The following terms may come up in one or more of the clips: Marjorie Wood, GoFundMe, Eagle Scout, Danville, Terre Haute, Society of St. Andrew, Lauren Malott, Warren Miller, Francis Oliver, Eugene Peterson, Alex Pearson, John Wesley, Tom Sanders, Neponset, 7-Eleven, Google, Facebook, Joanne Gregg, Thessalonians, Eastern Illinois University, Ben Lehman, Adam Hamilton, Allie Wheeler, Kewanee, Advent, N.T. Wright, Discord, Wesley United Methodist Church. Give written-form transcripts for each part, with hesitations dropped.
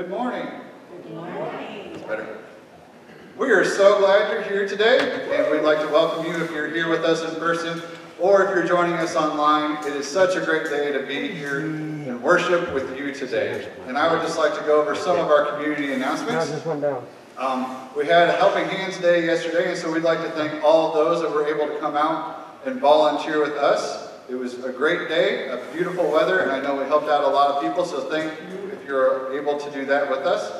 Good morning. Good morning. It's better. We are so glad you're here today, and we'd like to welcome you if you're here with us in person or if you're joining us online. It is such a great day to be here and worship with you today. And I would just like to go over some of our community announcements. We had a Helping Hands Day yesterday, and so we'd like to thank all those that were able to come out and volunteer with us. It was a great day, a beautiful weather, and I know we helped out a lot of people, so thank you if you're able to do that with us.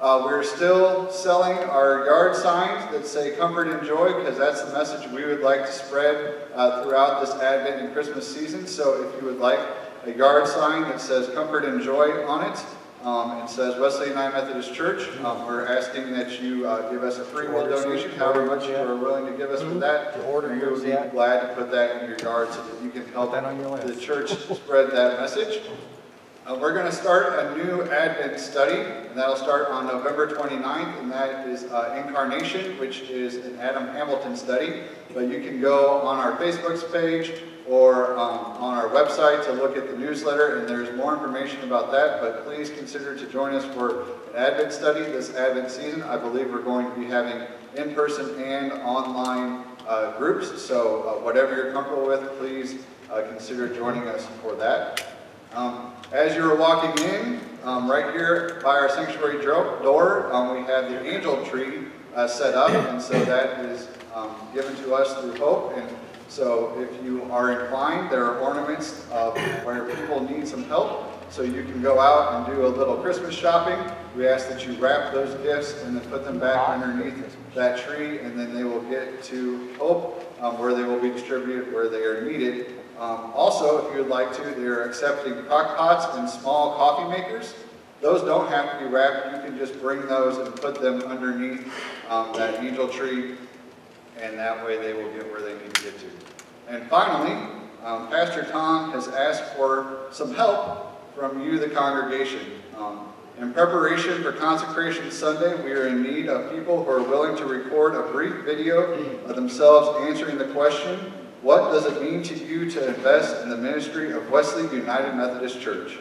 We're still selling our yard signs that say comfort and joy, because that's the message we would like to spread throughout this Advent and Christmas season. So if you would like a yard sign that says comfort and joy on it, and says Wesley United Methodist Church, we're asking that you give us a free will donation, however much you are willing to give us for that. And we will be glad to put that in your yard so that you can help the church spread that message. We're going to start a new Advent study, and that'll start on November 29th, and that is Incarnation, which is an Adam Hamilton study. But you can go on our Facebook page or on our website to look at the newsletter, and there's more information about that. But please consider to join us for an Advent study this Advent season. I believe we're going to be having in-person and online groups, so whatever you're comfortable with, please consider joining us for that. As you were walking in, right here by our sanctuary door, we have the angel tree set up, and so that is given to us through Hope. And so if you are inclined, there are ornaments where people need some help, so you can go out and do a little Christmas shopping. We ask that you wrap those gifts and then put them back underneath that tree, and then they will get to Hope, where they will be distributed where they are needed. Also, if you would like to, they're accepting crock pots and small coffee makers. Those don't have to be wrapped. You can just bring those and put them underneath that angel tree, and that way they will get where they need to get to. And finally, Pastor Tom has asked for some help from you, the congregation. In preparation for Consecration Sunday, we are in need of people who are willing to record a brief video of themselves answering the question, what does it mean to you to invest in the ministry of Wesley United Methodist Church?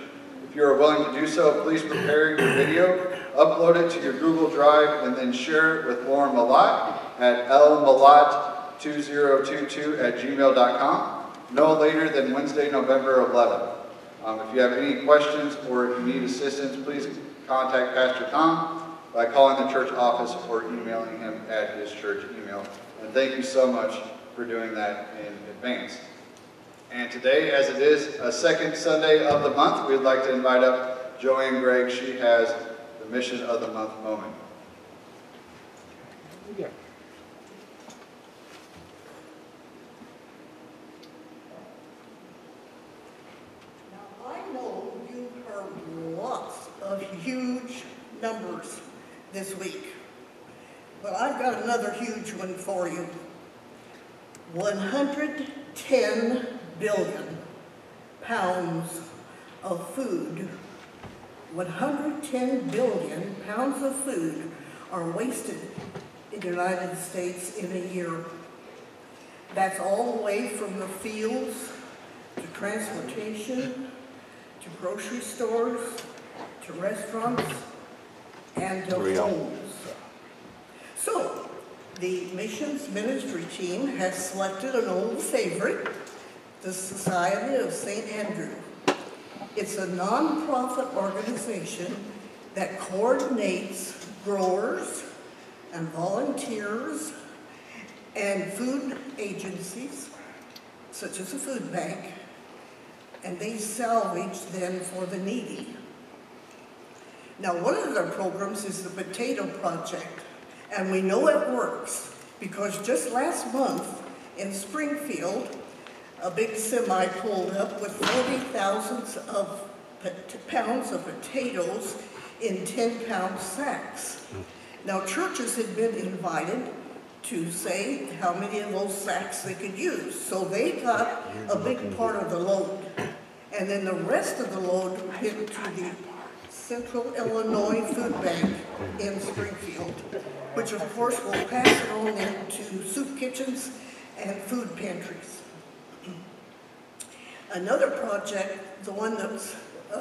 If you are willing to do so, please prepare your video, upload it to your Google Drive, and then share it with Lauren Malott at lmalott2022@gmail.com no later than Wednesday, November 11th. If you have any questions or if you need assistance, please contact Pastor Tom by calling the church office or emailing him at his church email. And thank you so much for doing that in advance. And today, as it is a second Sunday of the month, we'd like to invite up Joanne Gregg. She has the Mission of the Month moment. Yeah. Now, I know you've heard lots of huge numbers this week, but I've got another huge one for you. 110 billion pounds of food, 110 billion pounds of food are wasted in the United States in a year. That's all the way from the fields to transportation, to grocery stores, to restaurants, and to homes. So, the missions ministry team has selected an old favorite, the Society of St. Andrew. It's a nonprofit organization that coordinates growers and volunteers and food agencies, such as a food bank, and they salvage them for the needy. Now, one of their programs is the Potato Project. And we know it works because just last month in Springfield, a big semi pulled up with 40,000 pounds of potatoes in 10-pound sacks. Now churches had been invited to say how many of those sacks they could use. So they got a big part of the load. And then the rest of the load went to the Central Illinois Food Bank in Springfield, which of course will pass it on into soup kitchens and food pantries. Another project, the one that's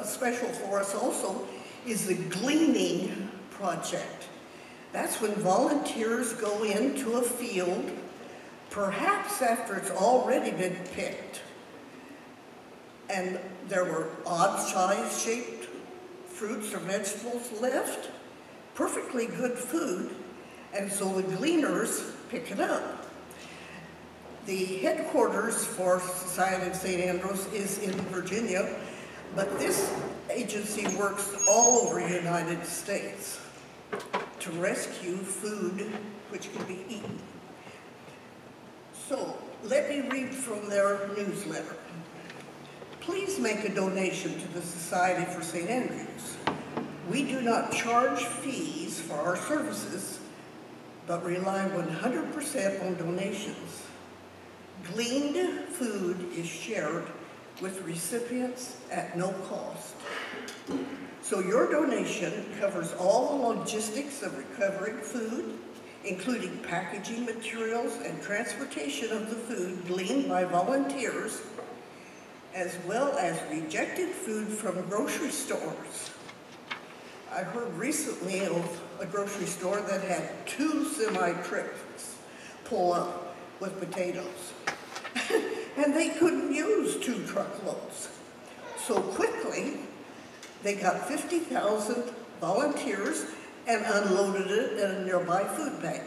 special for us also, is the gleaning project. That's when volunteers go into a field, perhaps after it's already been picked. And there were odd-sized shaped fruits or vegetables left, perfectly good food, and so the gleaners pick it up. The headquarters for Society of St. Andrews is in Virginia, but this agency works all over the United States to rescue food which can be eaten. So let me read from their newsletter. Please make a donation to the Society for St. Andrews. We do not charge fees for our services, but rely 100% on donations. Gleaned food is shared with recipients at no cost. So your donation covers all the logistics of recovering food, including packaging materials and transportation of the food gleaned by volunteers, as well as rejected food from grocery stores. I heard recently of a grocery store that had 2 semi-trucks pull up with potatoes. And they couldn't use 2 truckloads. So quickly, they got 50,000 volunteers and unloaded it in a nearby food bank.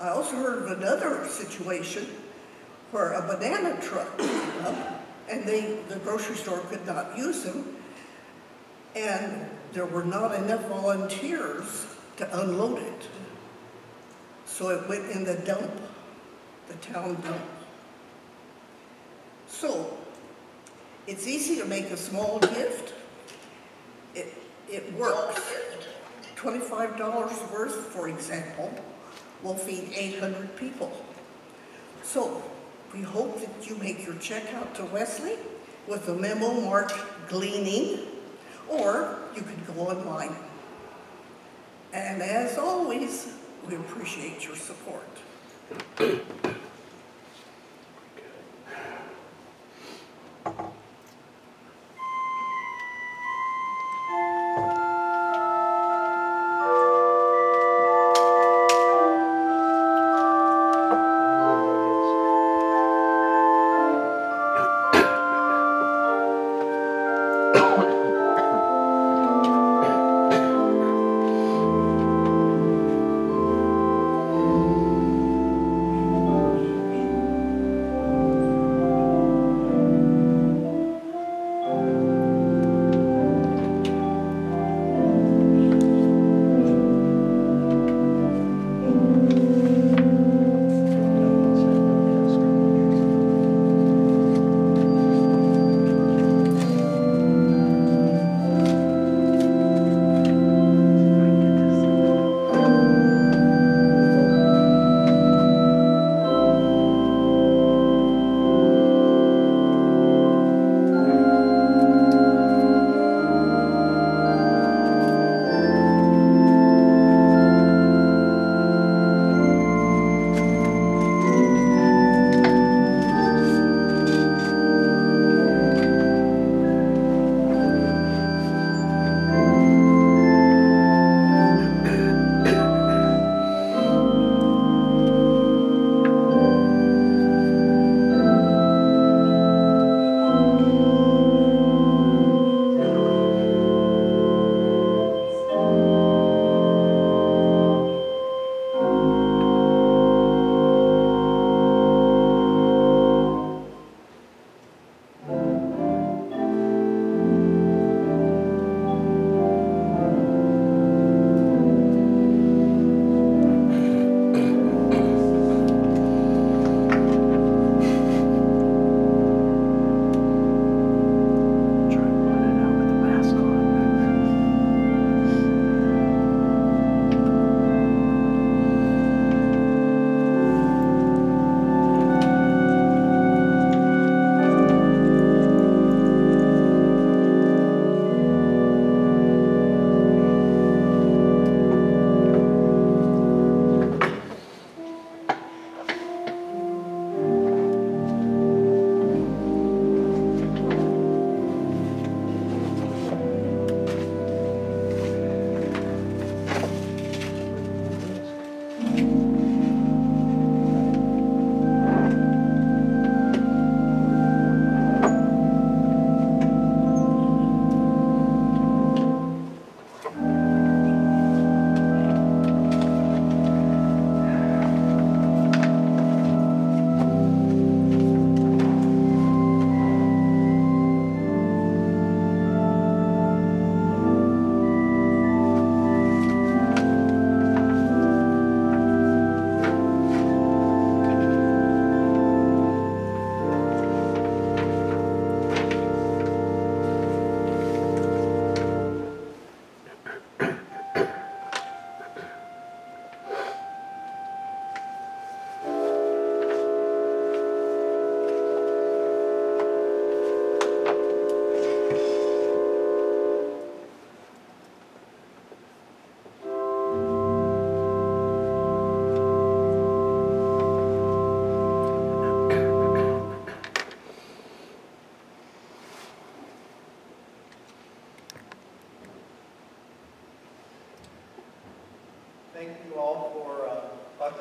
I also heard of another situation where a banana truck came up and the grocery store could not use them, and there were not enough volunteers to unload it. So it went in the dump, the town dump. So, it's easy to make a small gift. It works. $25 worth, for example, will feed 800 people. So, we hope that you make your check out to Wesley with a memo marked Gleaning, or you can go online. And as always, we appreciate your support.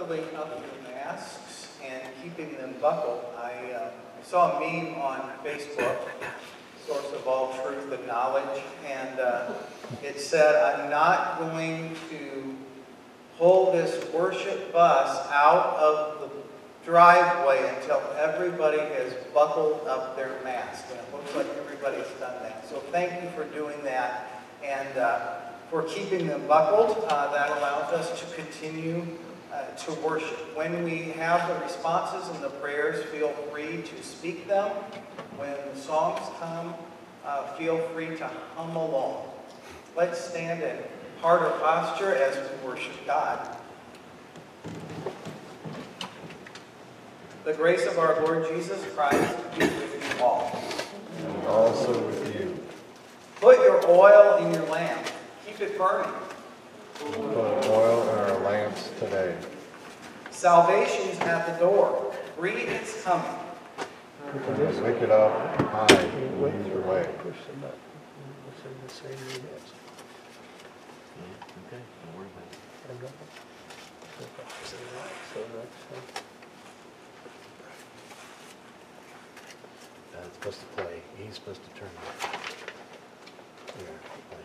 buckling up your masks and keeping them buckled. I saw a meme on Facebook, source of all truth and knowledge, and it said, I'm not going to pull this worship bus out of the driveway until everybody has buckled up their mask. And it looks like everybody's done that. So thank you for doing that. And for keeping them buckled, that allows us to continue to worship. When we have the responses and the prayers, feel free to speak them. When the songs come, feel free to hum along. Let's stand in heart or posture as we worship God. The grace of our Lord Jesus Christ be with you all. And also with you. Put your oil in your lamp. Keep it burning. Put oil in our lamps today. Salvation's at the door. Read its coming. Wake it up high and lead your way. Push them up. Okay, don't worry about it. It's supposed to play. He's supposed to turn it. Here, play.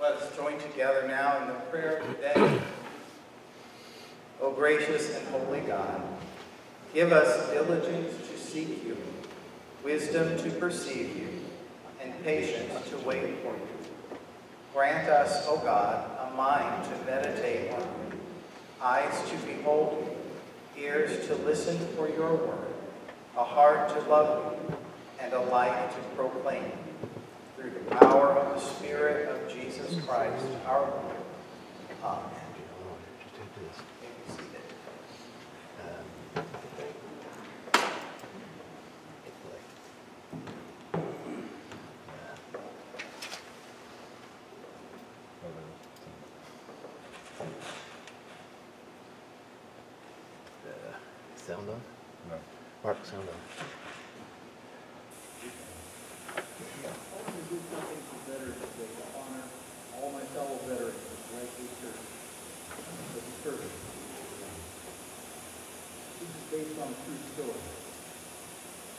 Let us join together now in the prayer of the day. O gracious and holy God, give us diligence to seek you, wisdom to perceive you, and patience to wait for you. Grant us, O God, a mind to meditate on you, eyes to behold you, ears to listen for your word, a heart to love you, and a life to proclaim you. Through the through the power of the Spirit of Jesus Christ, our Lord. Amen. Sound on? No. Mark, sound on. I want to do something for veterans today to honor all my fellow veterans of Wesley Church for the service. This is based on a true story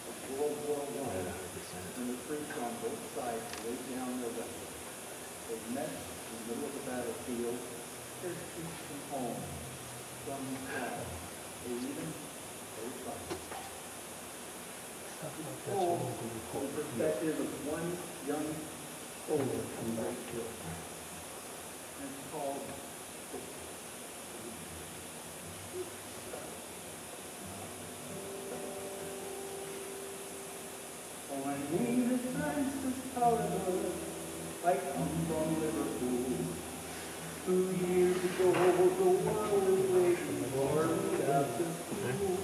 of World War I, and the troops on both sides laid down their weapons. They met in the middle of the battlefield, their troops from home, some battle, they even told from the perspective of one young soldier from Great Hill. And it's called "Oh, my name is Francis Oliver. I come from Liverpool. 2 years ago, the world was waiting for me after school.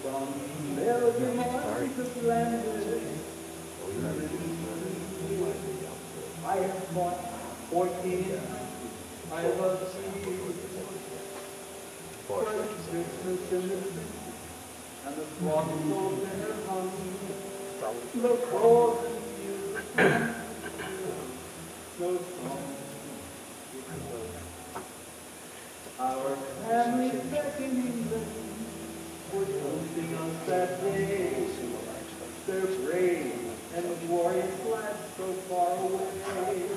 From Belgium on to Flanders, I have bought 14 countries. I love cheese, French Christmas in the city, and the flocks of their honey. Look forward to you, no song. Our family back in England were toasting on that day. Their brave and glorious flag so far away.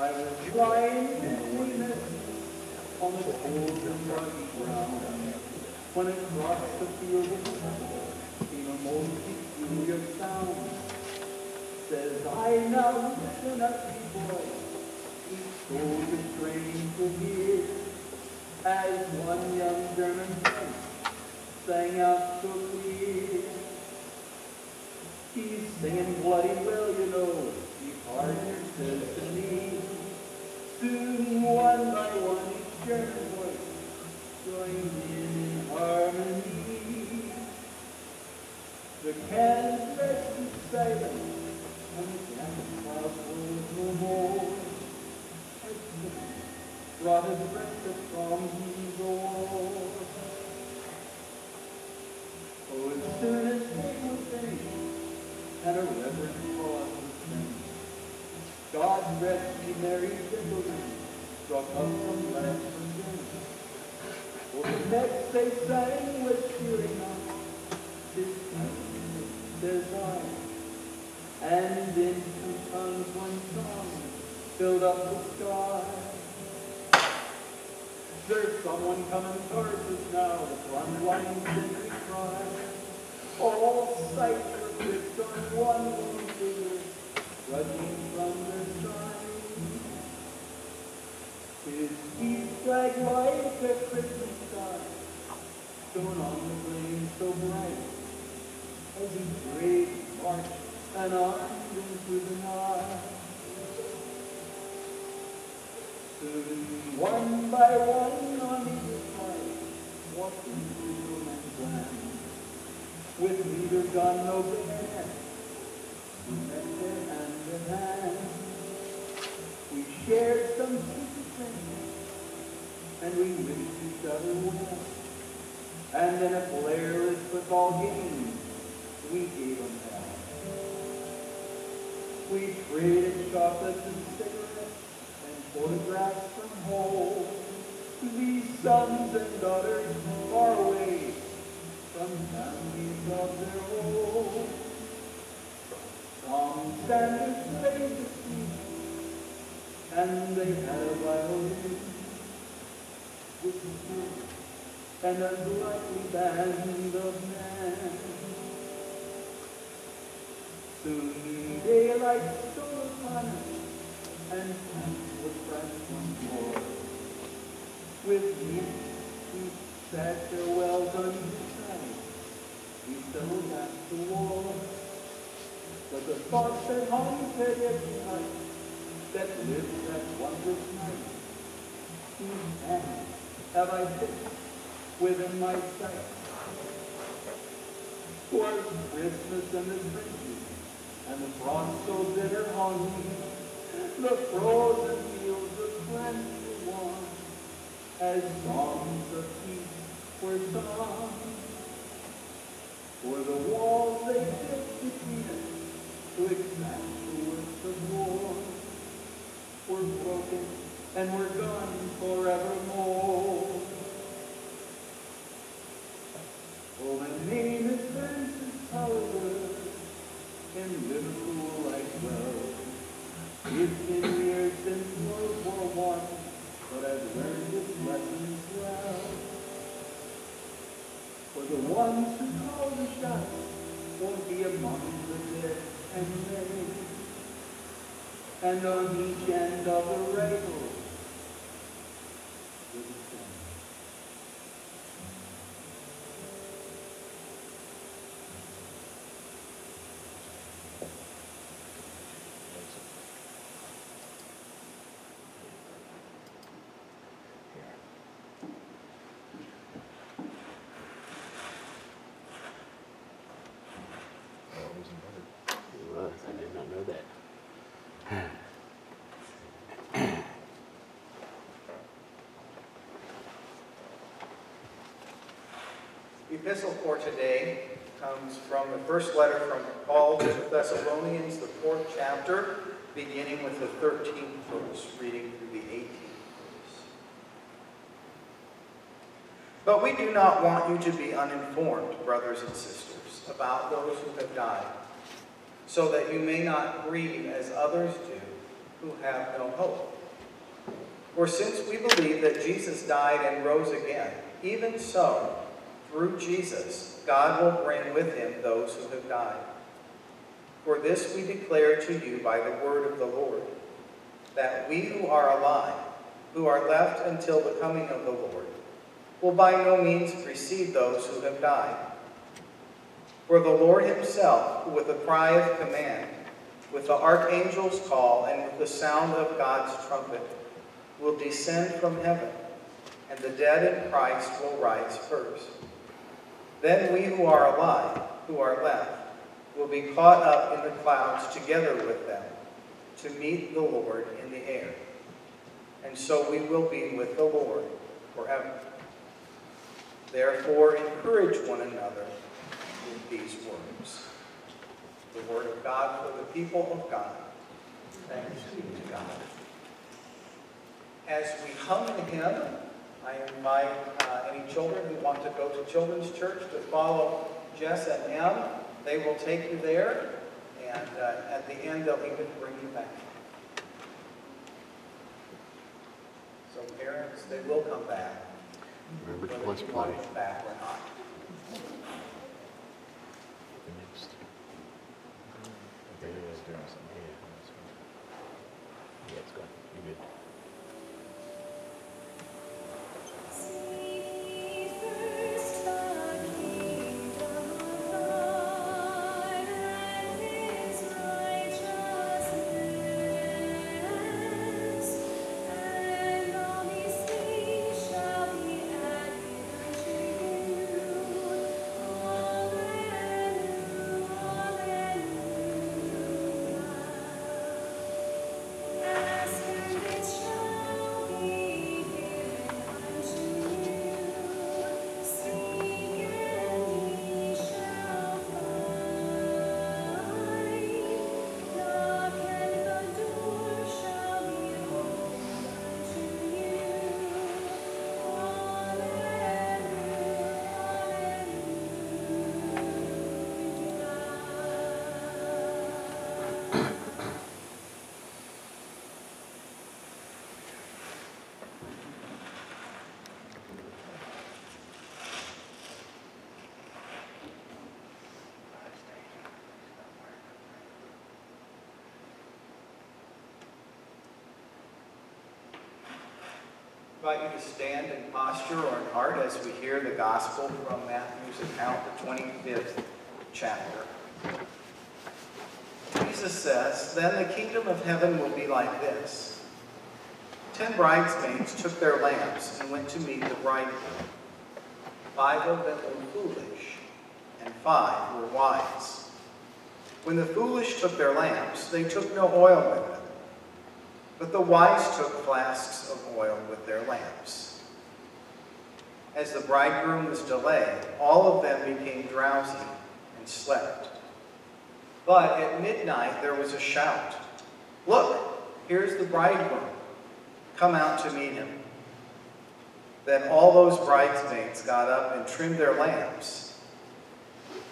I was flying in Venus on the cold and muddy ground when across the field of battle came a most peculiar sound. Says I, now listen up, you boys. Each soldier trained to hear as one young German prince sang out so clear. He's singing bloody well, you know, the partner says to me. Soon one by one each German voice joined in harmony. The cannon rest in silence and the cannon cloud blows no more. Brought his breakfast from the door. Oh, as soon as they were finished, and a reverent pause was made, God rest ye merry gentlemen, struck up from last and then. For the next they sang with cheering up, this time there's I, and in two tongues one song filled up the sky. There's someone coming towards us now with one whining sentry cry. All sight are fixed on one lone figure, rushing from their side. His peace flag lights a Christmas sky, shone on the flame so bright, as he brave march and on into the night. Soon, one by one on either side, walked into no man's land, with neither gun nor bayonet, we met their hand in hand. We shared some secret things, and we wished each other well. And in a hilarious football game, we gave them hell. We traded chocolates and cigarettes, photographs from home to these sons and daughters far away from families of their own. Tom Sanders played the flute, and they had a violin with a flute and a unlikely band of men. Soon daylight stole upon us, and France was France once more. With me, we sat farewells on each side. We settled back to war. that the thoughts that hung there tonight, that lived that wondrous night, whose hand have I fixed within my sight? 'Twas Christmas in the spring, and the frost so bitter on me, the frozen fields of plenty warm, as songs of peace were sung. For the walls they built between us to exact the works of war were broken and were gone forevermore. Oh, my name is Francis Oliver, in Liverpool I dwell. It's been years since World War I, but I've learned its lessons well. For the ones who call the shots won't be among the dead and many. And on each end of a rainbow is a sun. The epistle for today comes from the first letter from Paul to the Thessalonians, the 4th chapter, beginning with the 13th verse, reading through the 18th verse. But we do not want you to be uninformed, brothers and sisters, about those who have died, so that you may not grieve as others do who have no hope. For since we believe that Jesus died and rose again, even so, through Jesus, God will bring with him those who have died. For this we declare to you by the word of the Lord, that we who are alive, who are left until the coming of the Lord, will by no means precede those who have died. For the Lord himself, with the cry of command, with the archangel's call, and with the sound of God's trumpet, will descend from heaven, and the dead in Christ will rise first. Then we who are alive, who are left, will be caught up in the clouds together with them to meet the Lord in the air. And so we will be with the Lord forever. Therefore, encourage one another in these words. The word of God for the people of God. Thanks be to God. As we hum the hymn, I invite any children who want to go to Children's Church to follow Jess and Em. They will take you there, and at the end they'll even bring you back. So parents, they will come back. Remember to let's play. Back or not. Yeah, it's gone. You're good. I invite you to stand in posture or in heart as we hear the gospel from Matthew's account, the 25th chapter. Jesus says, "Then the kingdom of heaven will be like this. 10 bridesmaids took their lamps and went to meet the bridegroom. 5 of them were foolish, and 5 were wise. When the foolish took their lamps, they took no oil with them, but the wise took flasks of oil with their lamps. As the bridegroom was delayed, all of them became drowsy and slept. But at midnight there was a shout, 'Look, here's the bridegroom. Come out to meet him.' Then all those bridesmaids got up and trimmed their lamps.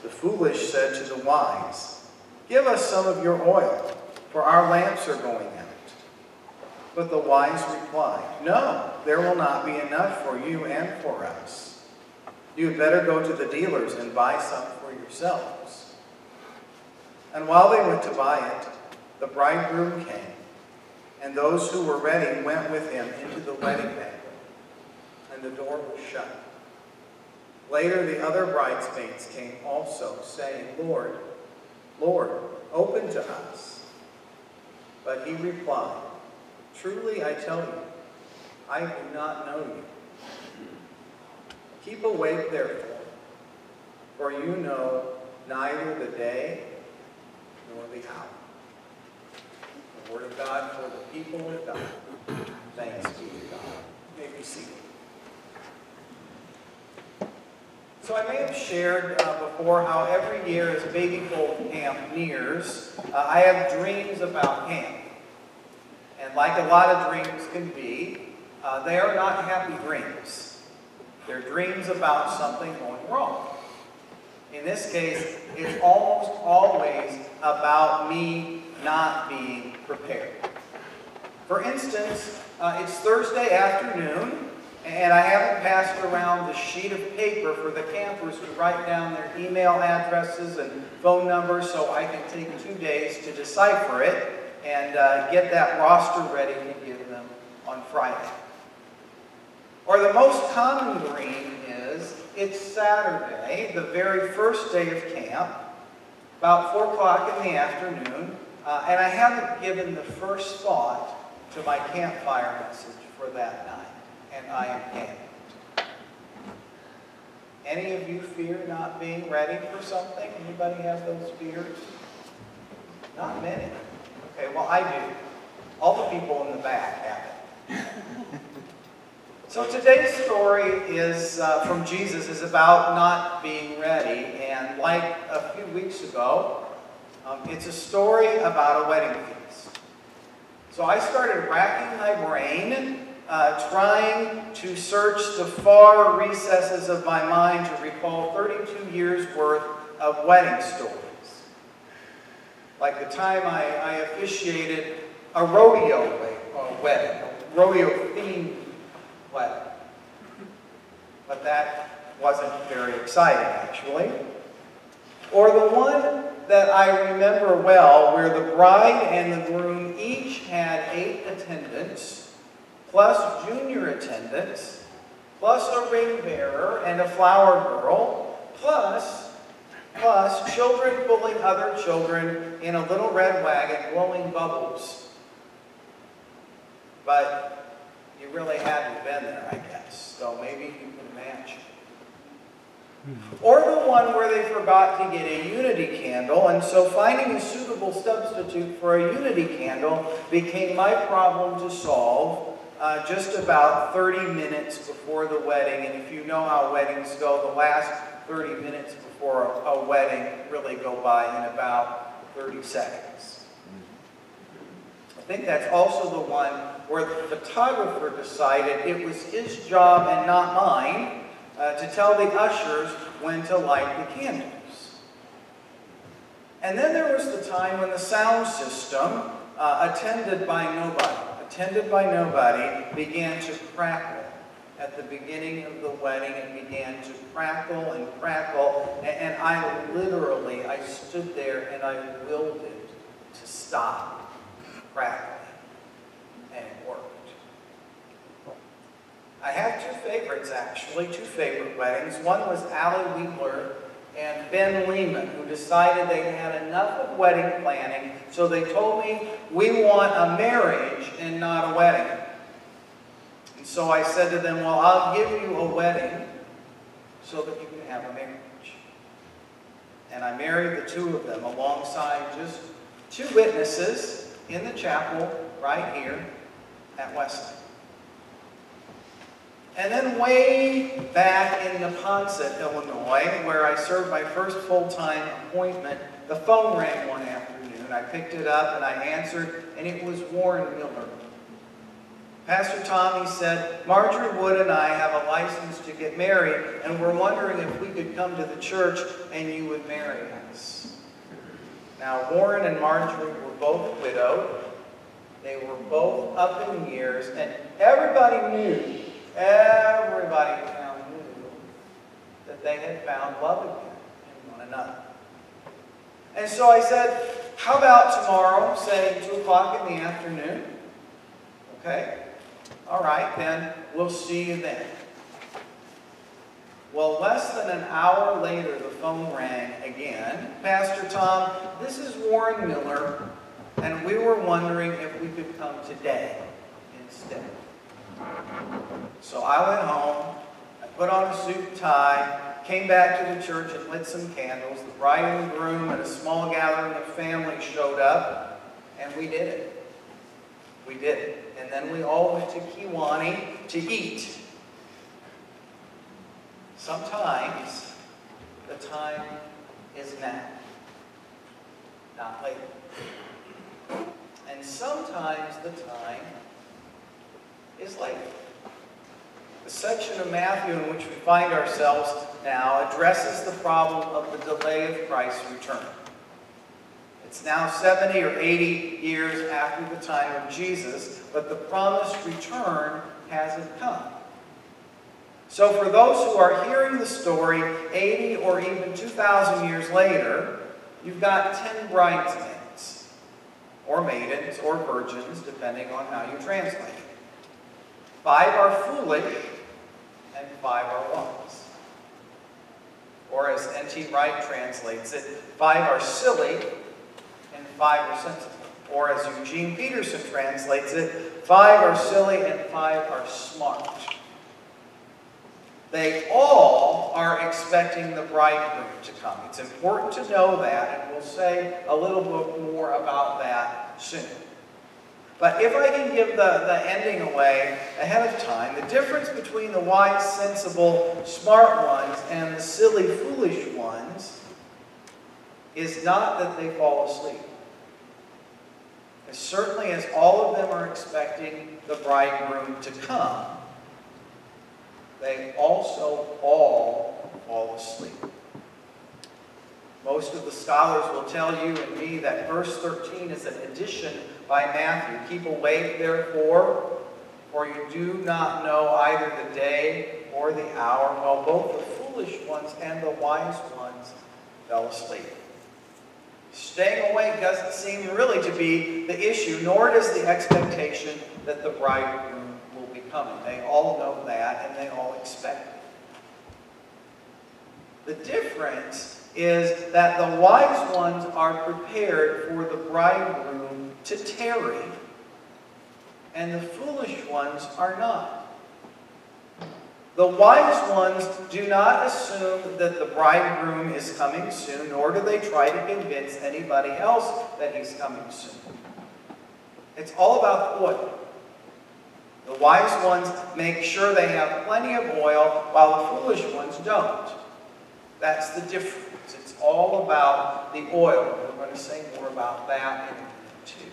The foolish said to the wise, 'Give us some of your oil, for our lamps are going out.' But the wise replied, 'No, there will not be enough for you and for us. You had better go to the dealers and buy some for yourselves.' And while they went to buy it, the bridegroom came, and those who were ready went with him into the wedding banquet, and the door was shut. Later the other bridesmaids came also, saying, 'Lord, Lord, open to us.' But he replied, 'Truly I tell you, I do not know you. Keep awake therefore, for you know neither the day nor the hour.'" The word of God for the people of God. Thanks be to God. You may be seated. So I may have shared before how every year as Baby Foal Camp nears, I have dreams about camp. And like a lot of dreams can be, they are not happy dreams. They're dreams about something going wrong. In this case, it's almost always about me not being prepared. For instance, it's Thursday afternoon, and I haven't passed around the sheet of paper for the campers to write down their email addresses and phone numbers so I can take 2 days to decipher it and get that roster ready to give them on Friday. Or the most common dream is, it's Saturday, the very first day of camp, about 4 o'clock in the afternoon, and I haven't given the first thought to my campfire message for that night, and I am panicked. Any of you fear not being ready for something? Anybody have those fears? Not many. Okay, well, I do. All the people in the back have it. So today's story is from Jesus is about not being ready, and like a few weeks ago, it's a story about a wedding feast. So I started racking my brain, trying to search the far recesses of my mind to recall 32 years worth of wedding stories. Like the time I officiated a rodeo-themed wedding. But that wasn't very exciting, actually. Or the one that I remember well, where the bride and the groom each had 8 attendants, plus junior attendants, plus a ring bearer and a flower girl, plus children pulling other children in a little red wagon blowing bubbles. But you really hadn't been there, I guess, so maybe you can imagine. Or the one where they forgot to get a unity candle, and so finding a suitable substitute for a unity candle became my problem to solve just about 30 minutes before the wedding. And if you know how weddings go, the last 30 minutes before a wedding really go by in about 30 seconds. I think that's also the one where the photographer decided it was his job and not mine to tell the ushers when to light the candles. And then there was the time when the sound system, attended by nobody, began to crackle. At the beginning of the wedding, it began to crackle and crackle, and I stood there and I willed it to stop crackling. And it worked. I have 2 favorites, actually, 2 favorite weddings. One was Allie Wheeler and Ben Lehman, who decided they had enough of wedding planning, so they told me, we want a marriage and not a wedding. And so I said to them, well, I'll give you a wedding so that you can have a marriage. And I married the two of them alongside just two witnesses in the chapel right here at Wesley. And then way back in Neponset, Illinois, where I served my first full-time appointment, the phone rang one afternoon. I picked it up and I answered, and it was Warren Miller. Pastor Tommy said, Marjorie Wood and I have a license to get married, and we're wondering if we could come to the church and you would marry us. Now, Warren and Marjorie were both widowed. They were both up in years, and everybody knew. Everybody in town knew that they had found love again in one another. And so I said, how about tomorrow, say 2 o'clock in the afternoon? Okay, all right, then we'll see you then. Well, less than an hour later, the phone rang again. Pastor Tom, this is Warren Miller, and we were wondering if we could come today instead. So I went home, I put on a suit and tie, came back to the church and lit some candles. The bride and the groom and a small gathering of family showed up, and we did it. We did it. And then we all went to Kewanee to eat. Sometimes the time is now, not later. And sometimes the time is later. The section of Matthew in which we find ourselves now addresses the problem of the delay of Christ's return. It's now 70 or 80 years after the time of Jesus, but the promised return hasn't come. So for those who are hearing the story 80 or even 2,000 years later, you've got 10 bridesmaids, or maidens, or virgins, depending on how you translate it. 5 are foolish, and 5 are wise. Or as N.T. Wright translates it, 5 are silly, and 5 are sensitive. Or as Eugene Peterson translates it, 5 are silly, and 5 are smart. They all are expecting the bridegroom to come. It's important to know that, and we'll say a little bit more about that soon. But if I can give the ending away ahead of time, the difference between the wise, sensible, smart ones and the silly, foolish ones is not that they fall asleep. As certainly as all of them are expecting the bridegroom to come, they also all fall asleep. Most of the scholars will tell you and me that verse 13 is an addition by Matthew. Keep awake, therefore, for you do not know either the day or the hour. Well, both the foolish ones and the wise ones fell asleep. Staying awake doesn't seem really to be the issue, nor does the expectation that the bridegroom will be coming. They all know that, and they all expect it. The difference is that the wise ones are prepared for the bridegroom to tarry, and the foolish ones are not. The wise ones do not assume that the bridegroom is coming soon, nor do they try to convince anybody else that he's coming soon. It's all about oil. The wise ones make sure they have plenty of oil, while the foolish ones don't. That's the difference. It's all about the oil. We're going to say more about that in a minute too.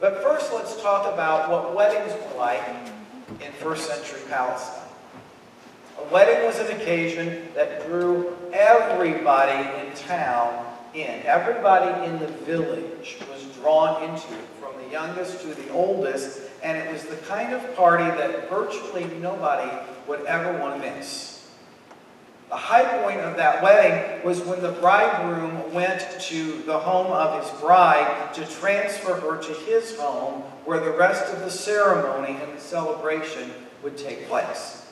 But first, let's talk about what weddings were like in first century Palestine. A wedding was an occasion that drew everybody in town in. Everybody in the village was drawn into it, from the youngest to the oldest, and it was the kind of party that virtually nobody would ever want to miss. The high point of that wedding was when the bridegroom went to the home of his bride to transfer her to his home, where the rest of the ceremony and the celebration would take place.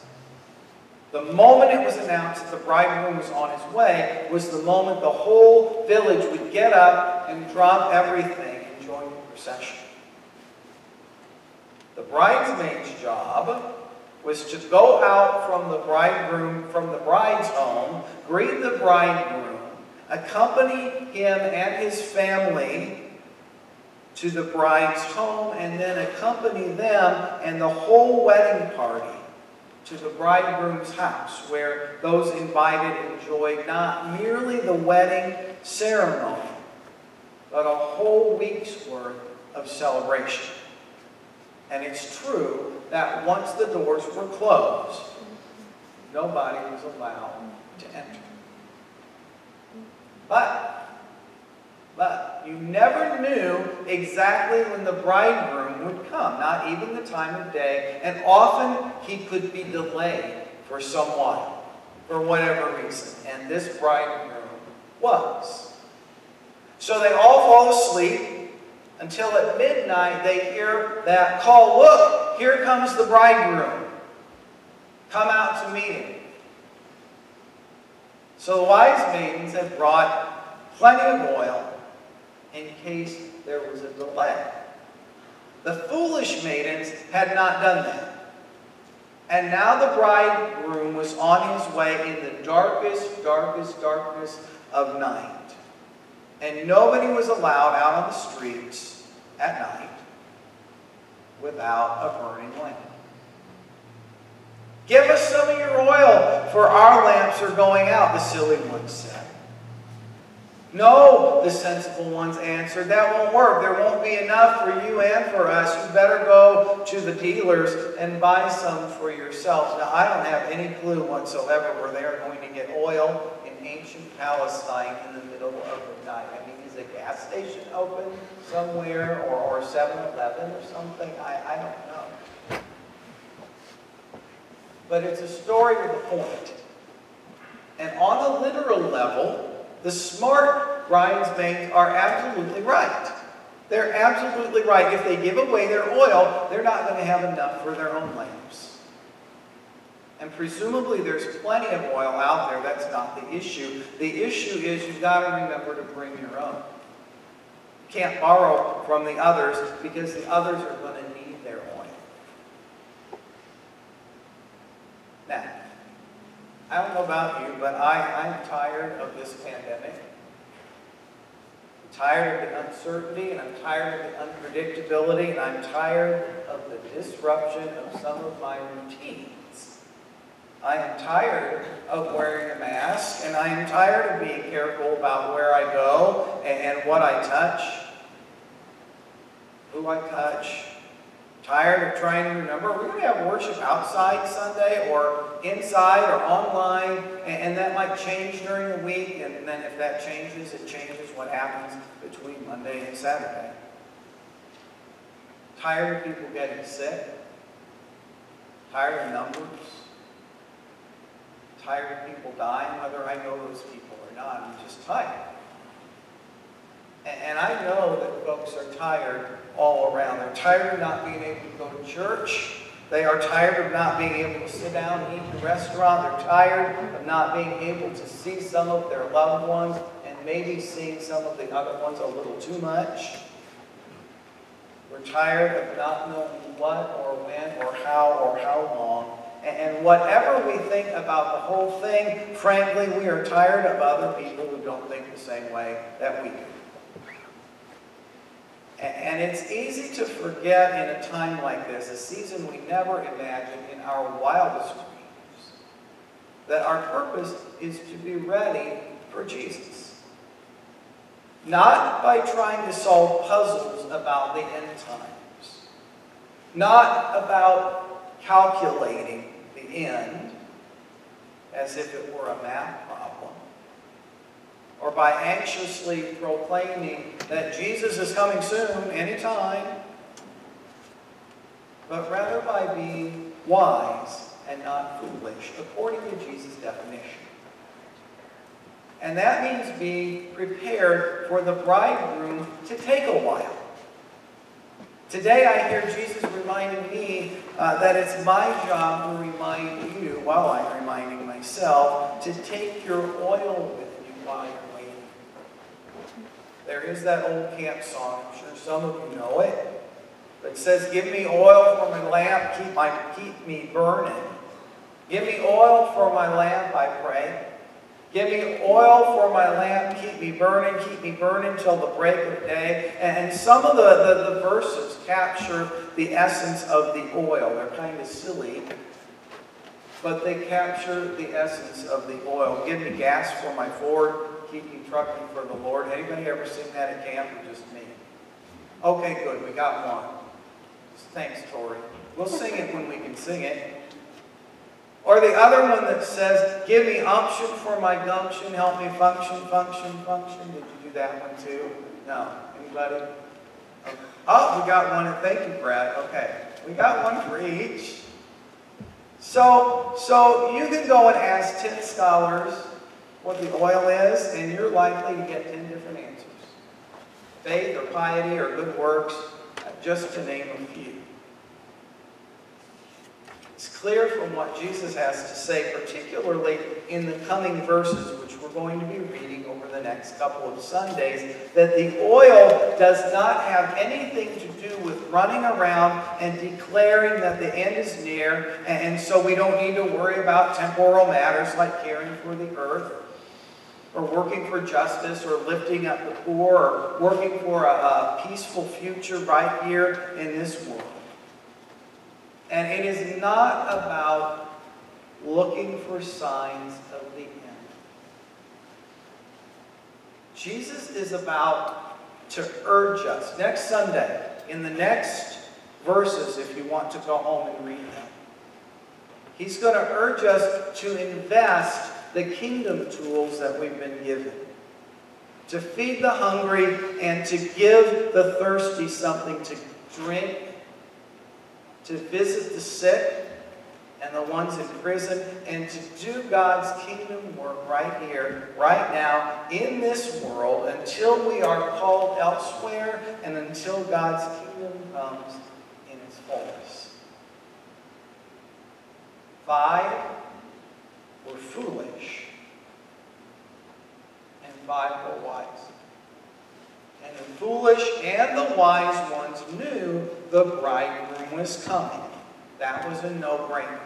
The moment it was announced that the bridegroom was on his way was the moment the whole village would get up and drop everything and join the procession. The bridesmaid's job was to go out from the bride's home, greet the bridegroom, accompany him and his family to the bride's home, and then accompany them and the whole wedding party to the bridegroom's house, where those invited enjoyed not merely the wedding ceremony, but a whole week's worth of celebration. And it's true that once the doors were closed, nobody was allowed to enter. But you never knew exactly when the bridegroom would come, not even the time of day, and often he could be delayed for someone, for whatever reason, and this bridegroom was. So they all fall asleep until at midnight they hear that call, "Look, here comes the bridegroom. Come out to meet him." So the wise maidens had brought plenty of oil in case there was a delay. The foolish maidens had not done that. And now the bridegroom was on his way in the darkest of night. And nobody was allowed out on the streets at night without a burning lamp. "Give us some of your oil, for our lamps are going out," the silly ones said. "No," the sensible ones answered, "that won't work. There won't be enough for you and for us. You better go to the dealers and buy some for yourselves." Now, I don't have any clue whatsoever where they are going to get oil in ancient Palestine in the middle of the night. I mean, is a gas station open somewhere, or 7-Eleven or something? I don't know. But it's a story to the point. And on a literal level, the smart bridesmaids are absolutely right. They're absolutely right. If they give away their oil, they're not going to have enough for their own lamps. And presumably there's plenty of oil out there. That's not the issue. The issue is you've got to remember to bring your own. You can't borrow from the others because the others are going to need their oil. Now, I don't know about you, but I'm tired of this pandemic. I'm tired of the uncertainty, and I'm tired of the unpredictability, and I'm tired of the disruption of some of my routines. I am tired of wearing a mask, and I am tired of being careful about where I go and what I touch, who I touch. Tired of trying to remember, we're going to have worship outside Sunday or inside or online, and that might change during the week, and then if that changes, it changes what happens between Monday and Saturday. Tired of people getting sick, tired of numbers, tired of people dying, whether I know those people or not. I'm just tired. And I know that folks are tired all around. They're tired of not being able to go to church. They are tired of not being able to sit down and eat in a restaurant. They're tired of not being able to see some of their loved ones and maybe seeing some of the other ones a little too much. We're tired of not knowing what or when or how long. And whatever we think about the whole thing, frankly, we are tired of other people who don't think the same way that we do. And it's easy to forget in a time like this, a season we never imagined in our wildest dreams, that our purpose is to be ready for Jesus. Not by trying to solve puzzles about the end times. Not about calculating the end as if it were a math problem, or by anxiously proclaiming that Jesus is coming soon, anytime, but rather by being wise and not foolish, according to Jesus' definition. And that means being prepared for the bridegroom to take a while. Today I hear Jesus reminding me that it's my job to remind you, while I'm reminding myself, to take your oil with you while you're waiting. There is that old camp song, I'm sure some of you know it, that says, give me oil for my lamp, keep me burning. Give me oil for my lamp, I pray. Give me oil for my lamp, keep me burning till the break of day. And some of the verses capture the essence of the oil. They're kind of silly, but they capture the essence of the oil. Give me gas for my Ford, keep me trucking for the Lord. Anybody ever sing that at camp or just me? Okay, good, we got one. Thanks, Tori. We'll sing it when we can sing it. Or the other one that says, give me unction for my gumption, help me function. Did you do that one too? No. Anybody? Okay. Oh, we got one. Thank you, Brad. Okay. We got one for each. So you can go and ask 10 scholars what the oil is, and you're likely to get 10 different answers. Faith or piety or good works, just to name a few. It's clear from what Jesus has to say, particularly in the coming verses, which we're going to be reading over the next couple of Sundays, that the oil does not have anything to do with running around and declaring that the end is near, and so we don't need to worry about temporal matters like caring for the earth, or working for justice, or lifting up the poor, or working for a peaceful future right here in this world. And it is not about looking for signs of the end. Jesus is about to urge us. Next Sunday, in the next verses, if you want to go home and read them, he's going to urge us to invest the kingdom tools that we've been given. To feed the hungry and to give the thirsty something to drink, to visit the sick and the ones in prison, and to do God's kingdom work right here, right now, in this world, until we are called elsewhere and until God's kingdom comes in its fullness. 5 were foolish, and 5 were wise. And the foolish and the wise ones knew the bridegroom was coming. That was a no-brainer.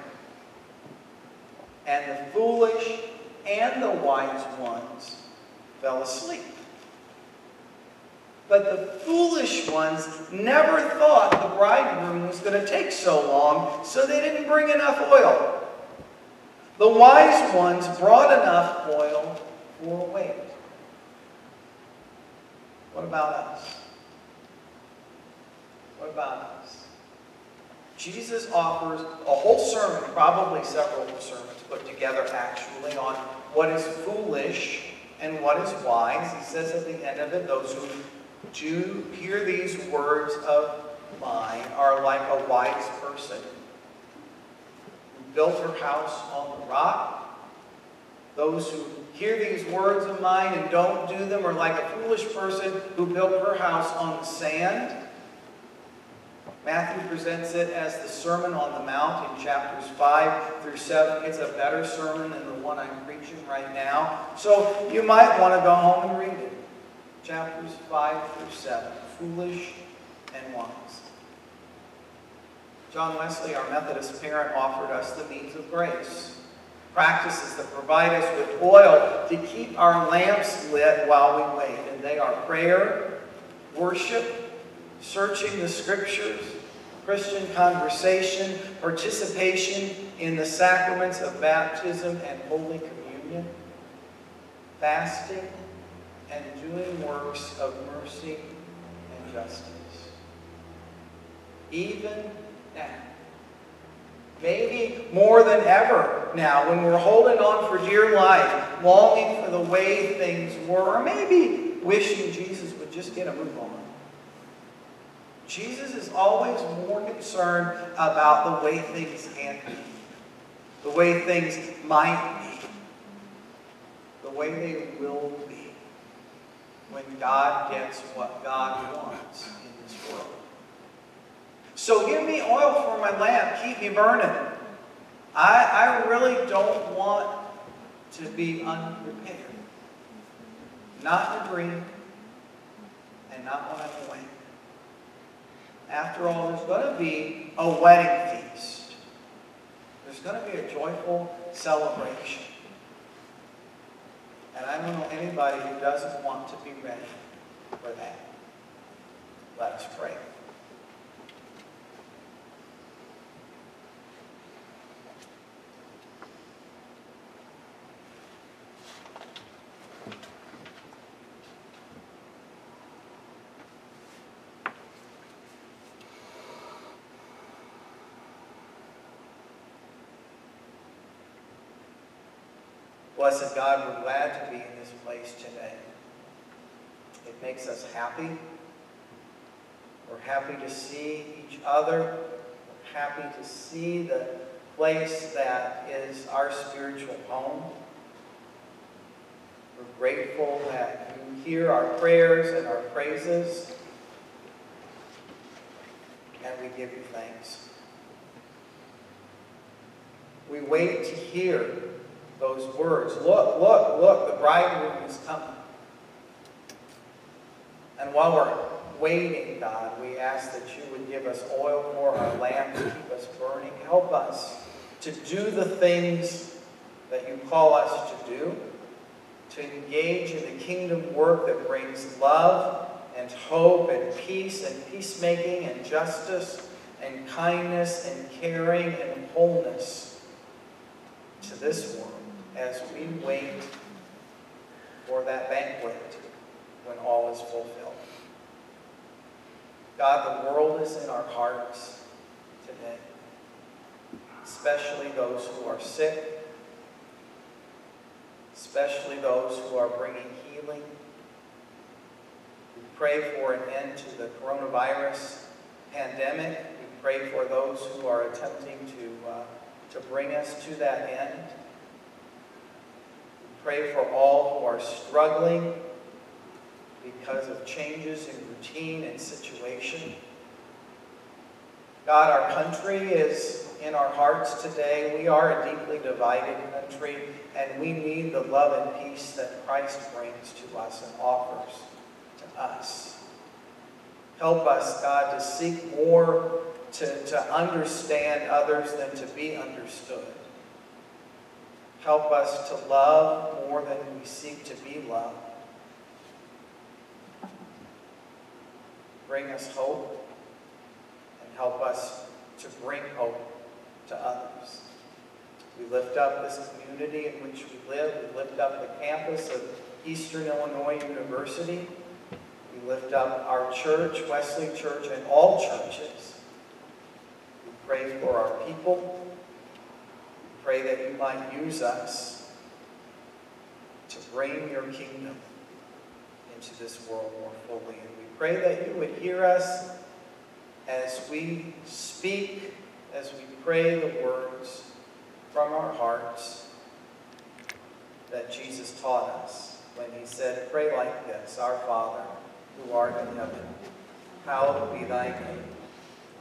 And the foolish and the wise ones fell asleep. But the foolish ones never thought the bridegroom was going to take so long, so they didn't bring enough oil. The wise ones brought enough oil for a wait. What about us? What about us? Jesus offers a whole sermon, probably several sermons put together actually, on what is foolish and what is wise. He says at the end of it, those who do hear these words of mine are like a wise person who built her house on the rock. Those who hear these words of mine and don't do them are like a foolish person who built her house on the sand. Matthew presents it as the Sermon on the Mount in chapters 5 through 7. It's a better sermon than the one I'm preaching right now. So you might want to go home and read it. Chapters 5 through 7. Foolish and wise. John Wesley, our Methodist parent, offered us the means of grace. Practices that provide us with oil to keep our lamps lit while we wait. And they are prayer, worship, searching the scriptures, Christian conversation, participation in the sacraments of baptism and Holy Communion, fasting, and doing works of mercy and justice. Even now. Maybe more than ever now, when we're holding on for dear life, longing for the way things were, or maybe wishing Jesus would just get a move on. Jesus is always more concerned about the way things can be, the way things might be, the way they will be, when God gets what God wants in this world. So give me oil for my lamp, keep me burning. I really don't want to be unprepared. Not in a dream, and not while I'm awake. After all, there's going to be a wedding feast. There's going to be a joyful celebration. And I don't know anybody who doesn't want to be ready for that. Let us pray. Blessed God, we're glad to be in this place today. It makes us happy. We're happy to see each other. We're happy to see the place that is our spiritual home. We're grateful that you hear our prayers and our praises. And we give you thanks. We wait to hear those words. Look, look, look, the bridegroom is coming. And while we're waiting, God, we ask that you would give us oil for our lamps, keep us burning. Help us to do the things that you call us to do, to engage in the kingdom work that brings love and hope and peace and peacemaking and justice and kindness and caring and wholeness to this world, as we wait for that banquet when all is fulfilled. God, the world is in our hearts today, especially those who are sick, especially those who are bringing healing. We pray for an end to the coronavirus pandemic. We pray for those who are attempting to bring us to that end. Pray for all who are struggling because of changes in routine and situation. God, our country is in our hearts today. We are a deeply divided country, and we need the love and peace that Christ brings to us and offers to us. Help us, God, to seek more to understand others than to be understood. Help us to love more than we seek to be loved. Bring us hope, and help us to bring hope to others. We lift up this community in which we live. We lift up the campus of Eastern Illinois University. We lift up our church, Wesley Church, and all churches. We pray for our people. Pray that you might use us to bring your kingdom into this world more fully. And we pray that you would hear us as we speak, as we pray the words from our hearts that Jesus taught us when he said, pray like this, Our Father, who art in heaven, hallowed be thy name.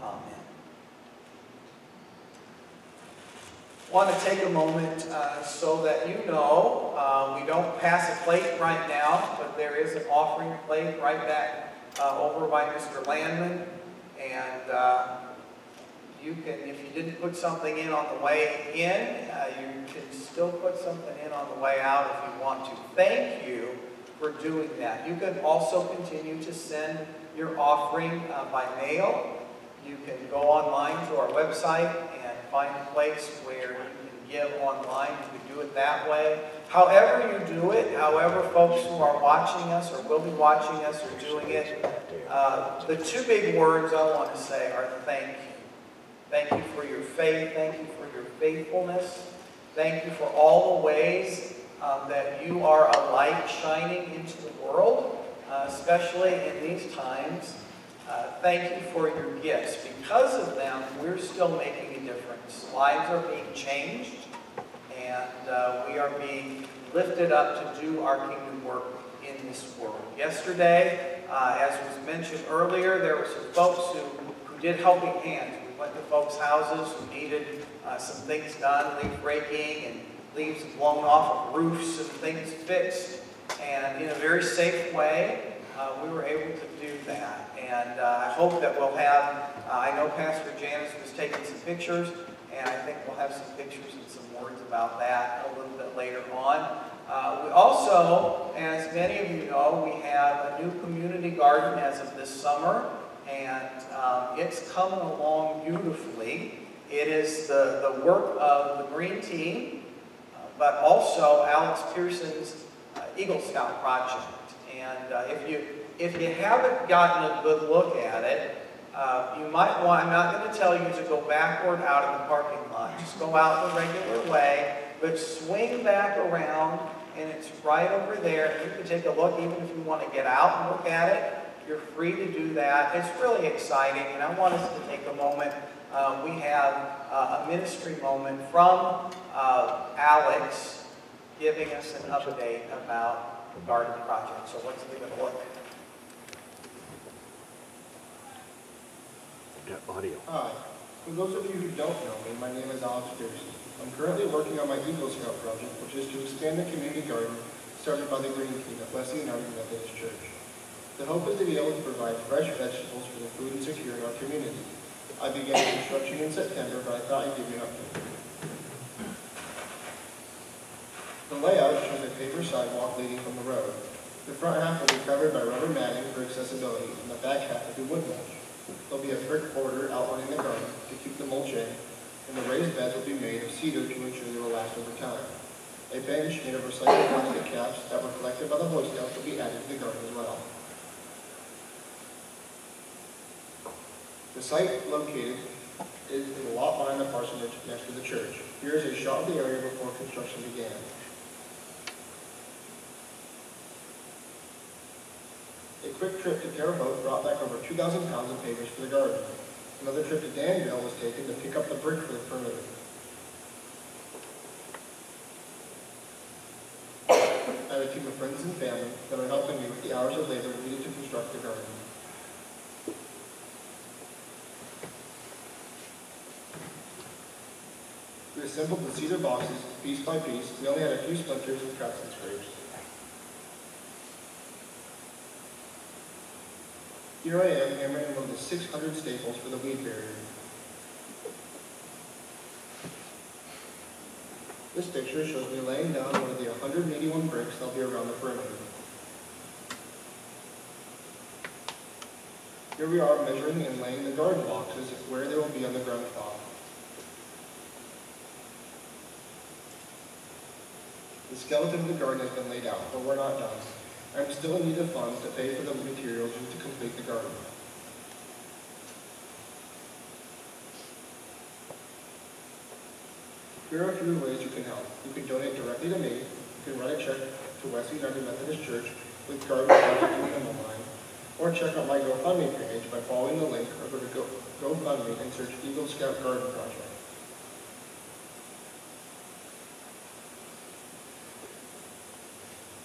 Amen. I want to take a moment so that you know we don't pass a plate right now, but there is an offering plate right back over by Mr. Landman. And you can, if you didn't put something in on the way in, you can still put something in on the way out if you want to. Thank you for doing that. You can also continue to send your offering by mail. You can go online to our website and find a place where you can give online. You can do it that way. However you do it, however folks who are watching us or will be watching us are doing it, the two big words I want to say are thank you. Thank you for your faith. Thank you for your faithfulness. Thank you for all the ways that you are a light shining into the world, especially in these times. Thank you for your gifts. Because of them, we're still making a difference. Lives are being changed, and we are being lifted up to do our kingdom work in this world. Yesterday, as was mentioned earlier, there were some folks who did helping hands. We went to folks' houses who needed some things done, leaf raking and leaves blown off of roofs and things fixed. And in a very safe way, we were able to do that. And I hope that we'll have, I know Pastor Janice was taking some pictures, and I think we'll have some pictures and some words about that a little bit later on. We also, as many of you know, we have a new community garden as of this summer, and it's coming along beautifully. It is the work of the Green Team, but also Alex Pearson's Eagle Scout project. And if you haven't gotten a good look at it, you might want, I'm not going to tell you to go backward out of the parking lot. Just go out the regular way, but swing back around, and it's right over there. You can take a look, even if you want to get out and look at it. You're free to do that. It's really exciting, and I want us to take a moment. We have a ministry moment from Alex giving us an update about the garden project. So let's give it a look. Audio. Hi. For those of you who don't know me, my name is Alex Pearson. I'm currently working on my Eagle Scout project, which is to extend the community garden started by the Green Team at Wesley United Methodist Church. The hope is to be able to provide fresh vegetables for the food insecure in our community. I began construction in September, but I thought I'd give you an update. The layout shows a paper sidewalk leading from the road. The front half will be covered by rubber matting for accessibility, and the back half will be wood mulch. There'll be a brick border outlining the garden to keep the mulch in, and the raised beds will be made of cedar to ensure they will last over time. A bench made of recycled plastic caps that were collected by the Boy Scouts will be added to the garden as well. The site located is in a lot behind the parsonage next to the church. Here is a shot of the area before construction began. A quick trip to Terre Haute brought back over 2,000 pounds of pavers for the garden. Another trip to Danville was taken to pick up the brick for the perimeter. I had a team of friends and family that were helping me with the hours of labor needed to construct the garden. We assembled the cedar boxes piece by piece. We only had a few splinters and cracks and scrapes. Here I am hammering one of the 600 staples for the weed barrier. This picture shows me laying down one of the 181 bricks that'll be around the perimeter. Here we are measuring and laying the garden boxes where they will be on the ground top. The skeleton of the garden has been laid out, but we're not done. I'm still in need of funds to pay for the materials used to complete the garden. Here are a few ways you can help. You can donate directly to me, you can write a check to Wesley United Methodist Church with Garden Project Minimum Line, or check out my GoFundMe page by following the link or go to GoFundMe and search Eagle Scout Garden Project.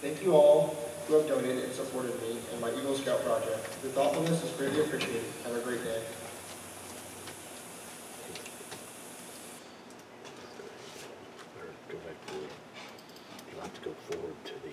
Thank you all who have donated and supported me and my Eagle Scout project. Your thoughtfulness is greatly appreciated. Have a great day. Go back forward. You'll have to go forward to the...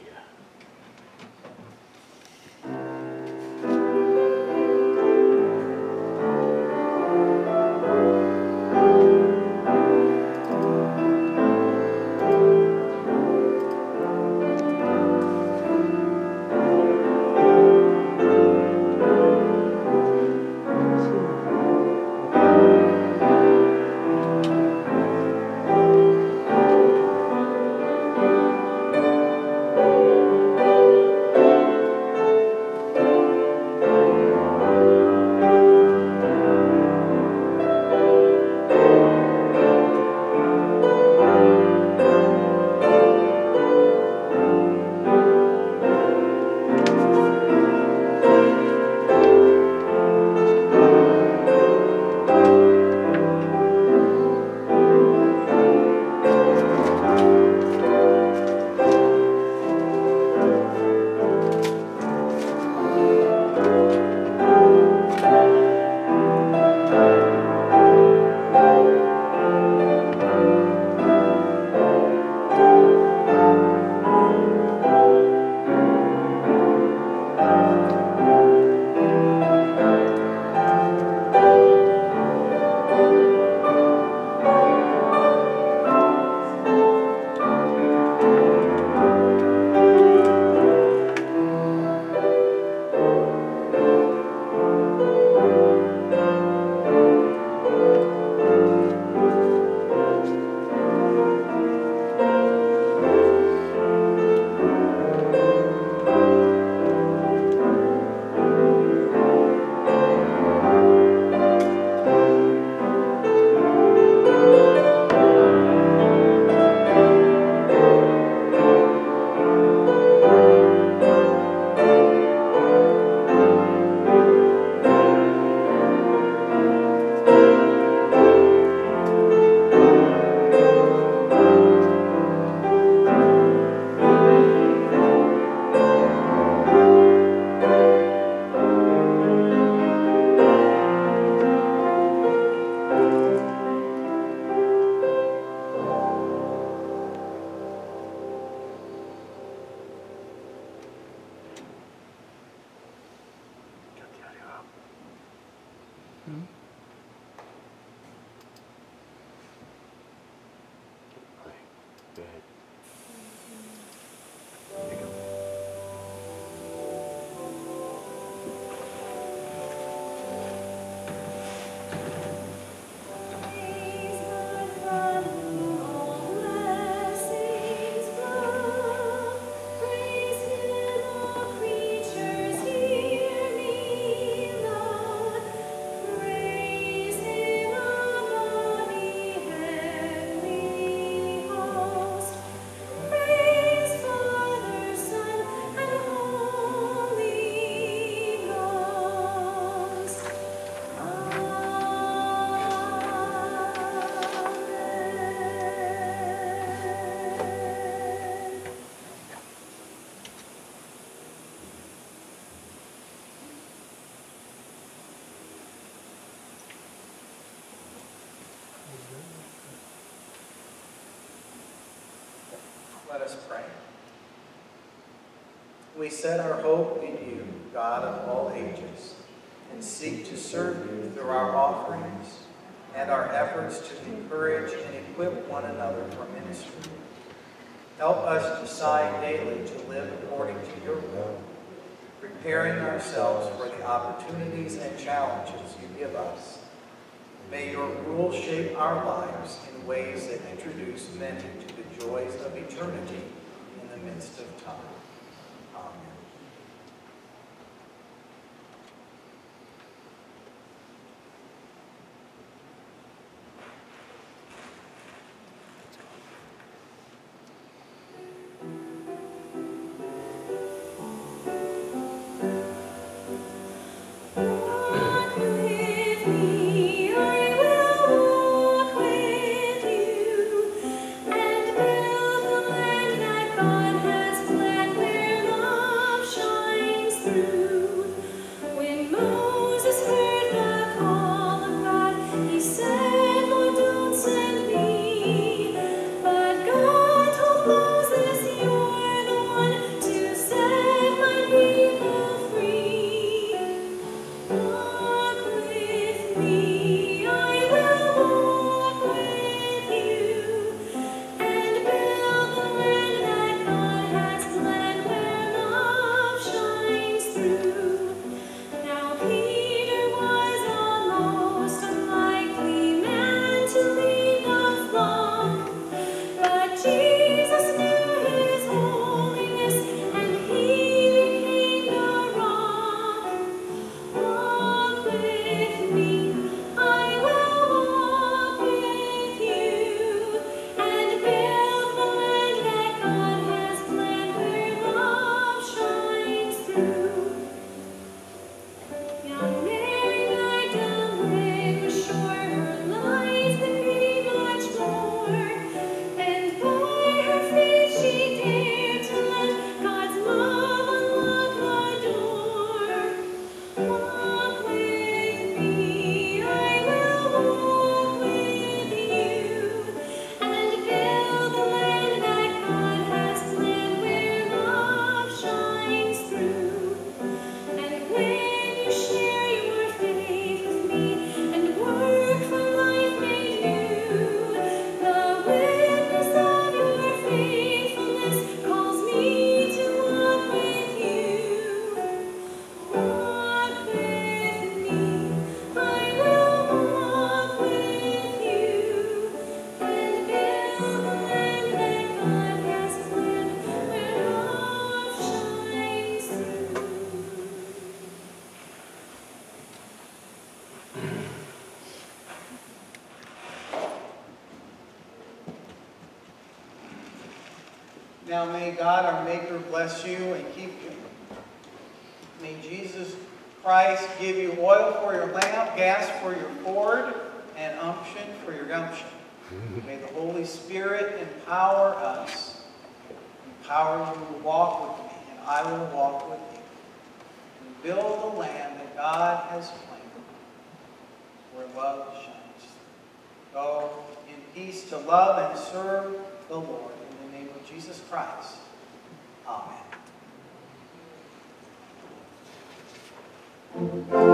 Let us pray. We set our hope in you, God of all ages, and seek to serve you through our offerings and our efforts to encourage and equip one another for ministry. Help us decide daily to live according to your will, preparing ourselves for the opportunities and challenges you give us. May your rule shape our lives in ways that introduce many to the joys of eternity in the midst of time. Amen. Now may God, our Maker, bless you and keep you. May Jesus Christ give you oil for your lamp, gas for your cord, and unction for your gumption. May the Holy Spirit empower us. Empower you to walk with me, and I will walk with you. And build the land that God has planted, where love shines. Go in peace to love and serve the Lord. Jesus Christ. Amen.